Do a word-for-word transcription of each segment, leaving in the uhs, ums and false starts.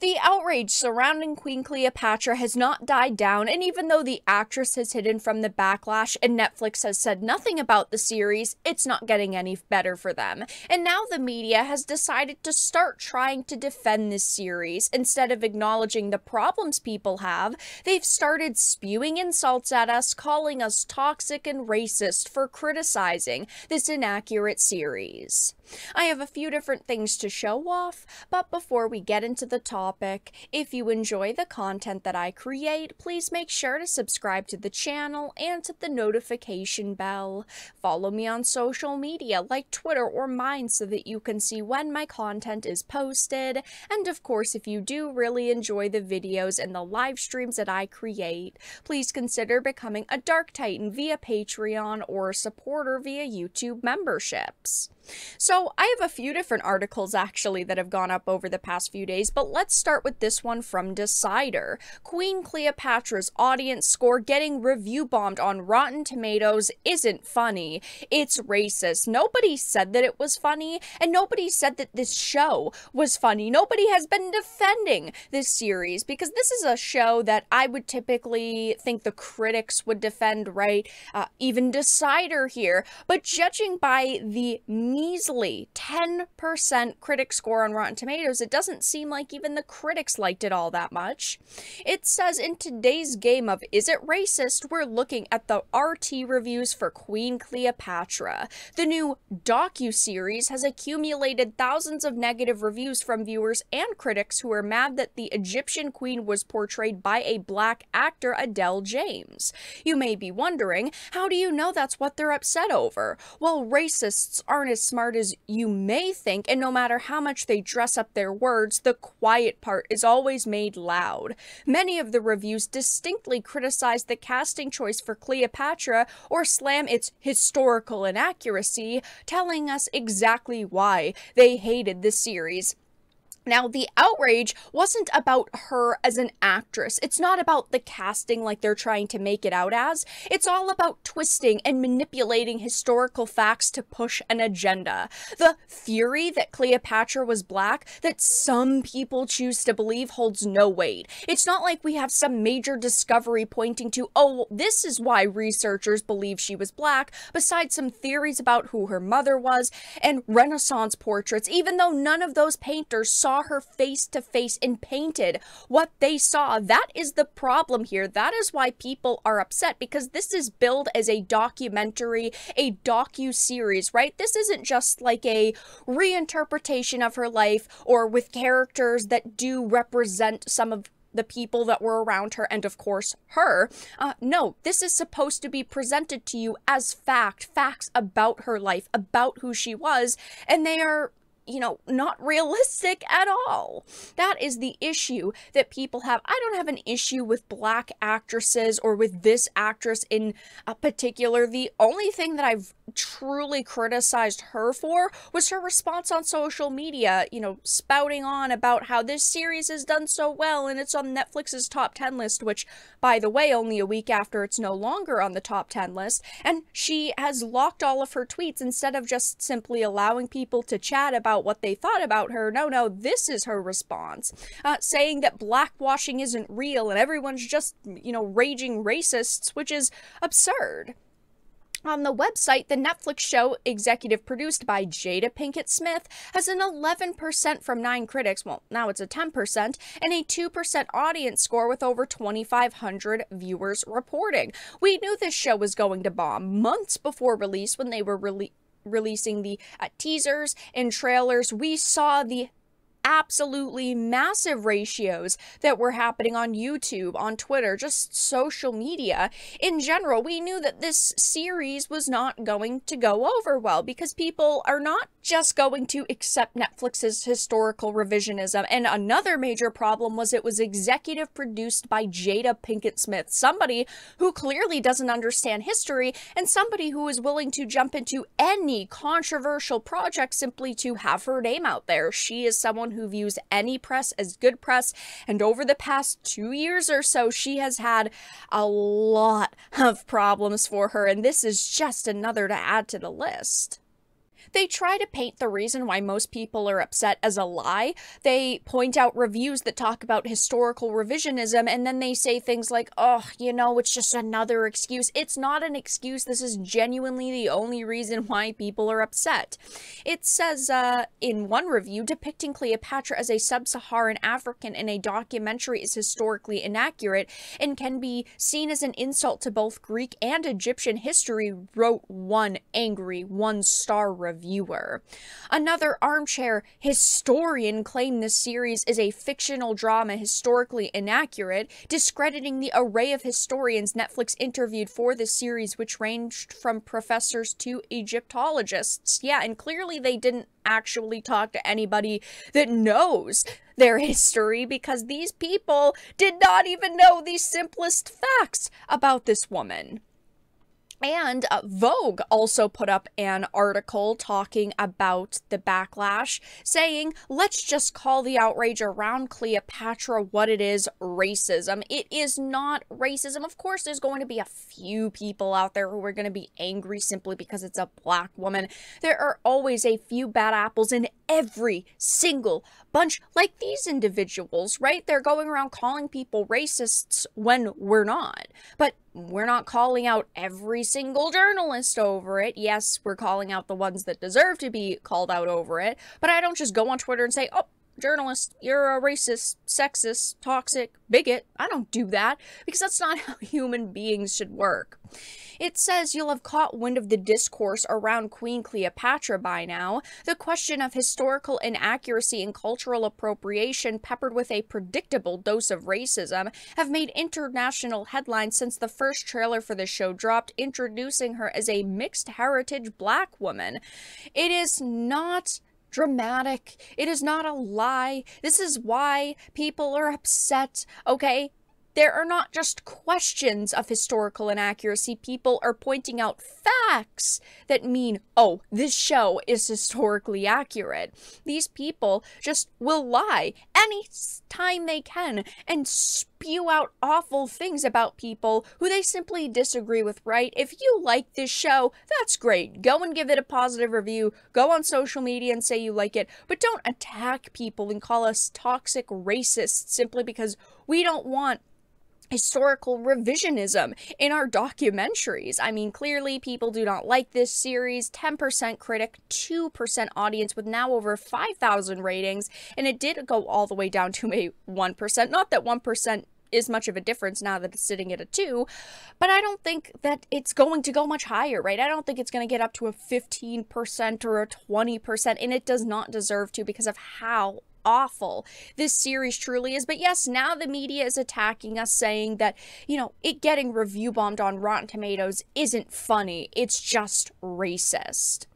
The outrage surrounding Queen Cleopatra has not died down, and even though the actress has hidden from the backlash and Netflix has said nothing about the series, it's not getting any better for them. And now the media has decided to start trying to defend this series. Instead of acknowledging the problems people have, they've started spewing insults at us, calling us toxic and racist for criticizing this inaccurate series. I have a few different things to show off, but before we get into the topic, if you enjoy the content that I create, please make sure to subscribe to the channel and to the notification bell. Follow me on social media like Twitter or mine so that you can see when my content is posted, and of course if you do really enjoy the videos and the live streams that I create, please consider becoming a Dark Titan via Patreon or a supporter via YouTube memberships. So I have a few different articles actually that have gone up over the past few days, but let's start with this one from Decider. Queen Cleopatra's audience score getting review bombed on Rotten Tomatoes isn't funny. It's racist. Nobody said that it was funny, and nobody said that this show was funny. Nobody has been defending this series, because this is a show that I would typically think the critics would defend, right? Uh, even Decider here. But judging by the measly ten percent critic score on Rotten Tomatoes, it doesn't seem like even the critics liked it all that much. It says, in today's game of Is It Racist, we're looking at the R T reviews for Queen Cleopatra. The new docu-series has accumulated thousands of negative reviews from viewers and critics who are mad that the Egyptian queen was portrayed by a black actor, Adele James. You may be wondering, how do you know that's what they're upset over? Well, racists aren't as smart as you may think, and no matter how much they dress up their words, the quiet part is always made loud. Many of the reviews distinctly criticize the casting choice for Cleopatra or slam its historical inaccuracy, telling us exactly why they hated the series. Now, the outrage wasn't about her as an actress. It's not about the casting like they're trying to make it out as. It's all about twisting and manipulating historical facts to push an agenda. The fury that Cleopatra was black that some people choose to believe holds no weight. It's not like we have some major discovery pointing to, oh, this is why researchers believe she was black, besides some theories about who her mother was and Renaissance portraits, even though none of those painters saw her face to face and painted what they saw. That is the problem here. That is why people are upset, because this is billed as a documentary, a docu-series, right? This isn't just like a reinterpretation of her life or with characters that do represent some of the people that were around her and, of course, her. Uh, no, this is supposed to be presented to you as fact, facts about her life, about who she was, and they are, you know, not realistic at all. That is the issue that people have. I don't have an issue with black actresses or with this actress in particular. The only thing that I've truly criticized her for was her response on social media, you know, spouting on about how this series has done so well and it's on Netflix's top ten list, which, by the way, only a week after it's no longer on the top ten list, and she has locked all of her tweets instead of just simply allowing people to chat about what they thought about her. No, no, this is her response, uh, saying that blackwashing isn't real and everyone's just, you know, raging racists, which is absurd. On the website, the Netflix show, executive produced by Jada Pinkett Smith, has an eleven percent from nine critics, well, now it's a ten percent, and a two percent audience score with over twenty-five hundred viewers reporting. We knew this show was going to bomb months before release when they were released. Releasing the uh, teasers and trailers, we saw the absolutely massive ratios that were happening on YouTube, on Twitter, just social media in general. We knew that this series was not going to go over well, because people are not just going to accept Netflix's historical revisionism. And another major problem was it was executive produced by Jada Pinkett Smith, somebody who clearly doesn't understand history and somebody who is willing to jump into any controversial project simply to have her name out there. She is someone who who views any press as good press, and over the past two years or so, she has had a lot of problems for her, and this is just another to add to the list. they try to paint the reason why most people are upset as a lie. They point out reviews that talk about historical revisionism, and then they say things like, oh, you know, it's just another excuse. It's not an excuse. This is genuinely the only reason why people are upset. It says uh, in one review, depicting Cleopatra as a sub-Saharan African in a documentary is historically inaccurate and can be seen as an insult to both Greek and Egyptian history, wrote one angry one-star reviewer. Another armchair historian claimed this series is a fictional drama historically inaccurate, discrediting the array of historians Netflix interviewed for this series, which ranged from professors to Egyptologists. Yeah, and clearly they didn't actually talk to anybody that knows their history, because these people did not even know the simplest facts about this woman. And uh, Vogue also put up an article talking about the backlash, saying, let's just call the outrage around Cleopatra what it is, racism. It is not racism. Of course, there's going to be a few people out there who are going to be angry simply because it's a black woman. There are always a few bad apples in every single bunch, like these individuals, right? They're going around calling people racists when we're not. But we're not calling out every single journalist over it. Yes, we're calling out the ones that deserve to be called out over it. But I don't just go on Twitter and say, oh, journalist, you're a racist, sexist, toxic, bigot. I don't do that, because that's not how human beings should work. It says you'll have caught wind of the discourse around Queen Cleopatra by now. The question of historical inaccuracy and cultural appropriation, peppered with a predictable dose of racism, have made international headlines since the first trailer for the show dropped, introducing her as a mixed heritage black woman. It is not dramatic. It is not a lie. This is why people are upset, okay? There are not just questions of historical inaccuracy. People are pointing out facts that mean, oh, this show is historically accurate. These people just will lie any time they can and spew out awful things about people who they simply disagree with, right? If you like this show, that's great. Go and give it a positive review. Go on social media and say you like it. But don't attack people and call us toxic racists simply because we don't want historical revisionism in our documentaries. I mean, clearly people do not like this series. ten percent critic, two percent audience, with now over five thousand ratings, and it did go all the way down to a one percent. Not that one percent is much of a difference now that it's sitting at a two, but I don't think that it's going to go much higher, right? I don't think it's going to get up to a fifteen percent or a twenty percent, and it does not deserve to, because of how awful this series truly is. But yes, now the media is attacking us, saying that, you know, it getting review bombed on Rotten Tomatoes isn't funny, it's just racist.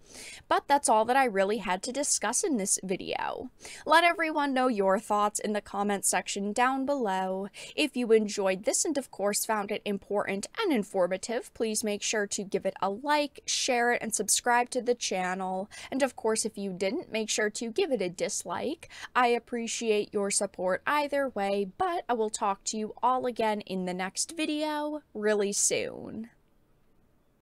But that's all that I really had to discuss in this video. Let everyone know your thoughts in the comment section down below. If you enjoyed this and of course found it important and informative, please make sure to give it a like, share it, and subscribe to the channel. And of course, if you didn't, make sure to give it a dislike. I appreciate your support either way, but I will talk to you all again in the next video really soon.